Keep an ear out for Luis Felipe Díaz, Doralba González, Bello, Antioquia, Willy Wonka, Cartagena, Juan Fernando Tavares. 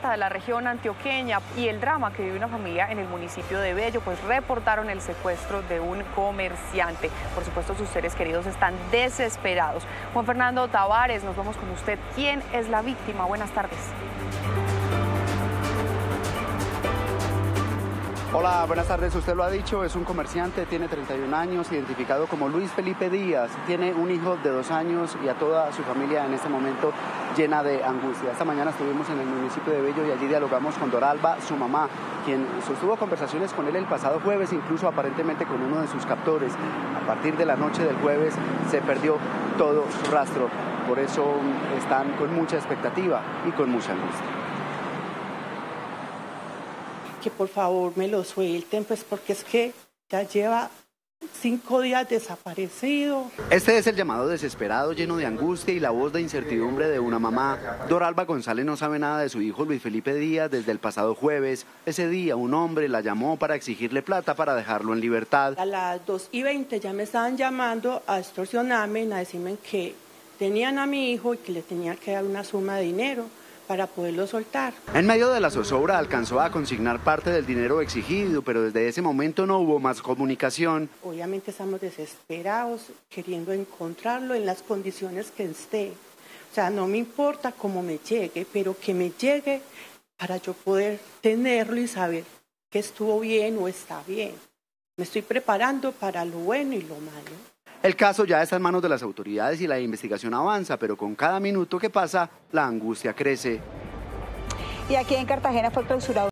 ciclista de la región antioqueña y el drama que vive una familia en el municipio de Bello, pues reportaron el secuestro de un comerciante. Por supuesto, sus seres queridos están desesperados. Juan Fernando Tavares, nos vamos con usted. ¿Quién es la víctima? Buenas tardes. Hola, buenas tardes, usted lo ha dicho, es un comerciante, tiene 31 años, identificado como Luis Felipe Díaz, tiene un hijo de 2 años y a toda su familia en este momento llena de angustia. Esta mañana estuvimos en el municipio de Bello y allí dialogamos con Doralba, su mamá, quien sostuvo conversaciones con él el pasado jueves, incluso aparentemente con uno de sus captores. A partir de la noche del jueves se perdió todo su rastro, por eso están con mucha expectativa y con mucha angustia. Que por favor me lo suelten, pues porque es que ya lleva 5 días desaparecido. Este es el llamado desesperado, lleno de angustia y la voz de incertidumbre de una mamá. Doralba González no sabe nada de su hijo Luis Felipe Díaz desde el pasado jueves. Ese día un hombre la llamó para exigirle plata para dejarlo en libertad. A las 2:20 ya me estaban llamando a extorsionarme, a decirme que tenían a mi hijo y que le tenía que dar una suma de dinero para poderlo soltar. En medio de la zozobra alcanzó a consignar parte del dinero exigido, pero desde ese momento no hubo más comunicación. Obviamente estamos desesperados, queriendo encontrarlo en las condiciones que esté. O sea, no me importa cómo me llegue, pero que me llegue para yo poder tenerlo y saber que estuvo bien o está bien. Me estoy preparando para lo bueno y lo malo. El caso ya está en manos de las autoridades y la investigación avanza, pero con cada minuto que pasa, la angustia crece. Y aquí en Cartagena fue clausurado.